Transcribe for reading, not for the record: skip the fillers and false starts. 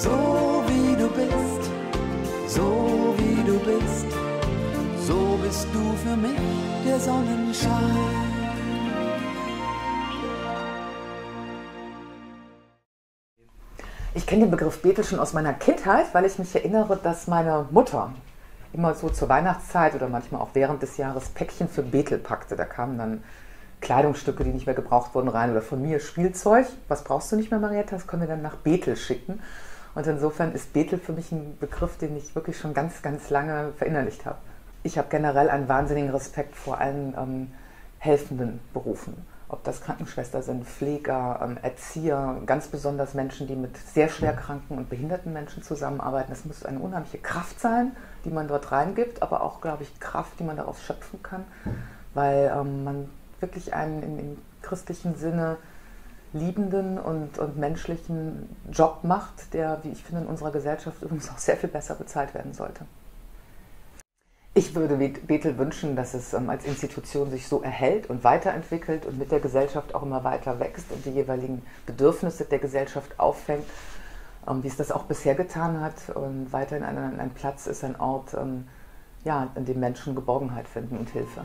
So wie du bist, so wie du bist, so bist du für mich der Sonnenschein. Ich kenne den Begriff Bethel schon aus meiner Kindheit, weil ich mich erinnere, dass meine Mutter immer so zur Weihnachtszeit oder manchmal auch während des Jahres Päckchen für Bethel packte. Da kamen dann Kleidungsstücke, die nicht mehr gebraucht wurden, rein oder von mir Spielzeug. Was brauchst du nicht mehr, Marietta? Das können wir dann nach Bethel schicken. Und insofern ist Bethel für mich ein Begriff, den ich wirklich schon ganz, ganz lange verinnerlicht habe. Ich habe generell einen wahnsinnigen Respekt vor allen helfenden Berufen. Ob das Krankenschwestern sind, Pfleger, Erzieher, ganz besonders Menschen, die mit sehr schwer kranken und behinderten Menschen zusammenarbeiten. Das muss eine unheimliche Kraft sein, die man dort reingibt, aber auch, glaube ich, Kraft, die man daraus schöpfen kann, weil man wirklich einen im christlichen Sinne liebenden und menschlichen Job macht, der, wie ich finde, in unserer Gesellschaft übrigens auch sehr viel besser bezahlt werden sollte. Ich würde Bethel wünschen, dass es als Institution sich so erhält und weiterentwickelt und mit der Gesellschaft auch immer weiter wächst und die jeweiligen Bedürfnisse der Gesellschaft auffängt, wie es das auch bisher getan hat, und weiterhin ein Platz ist, ein Ort, ja, an dem Menschen Geborgenheit finden und Hilfe.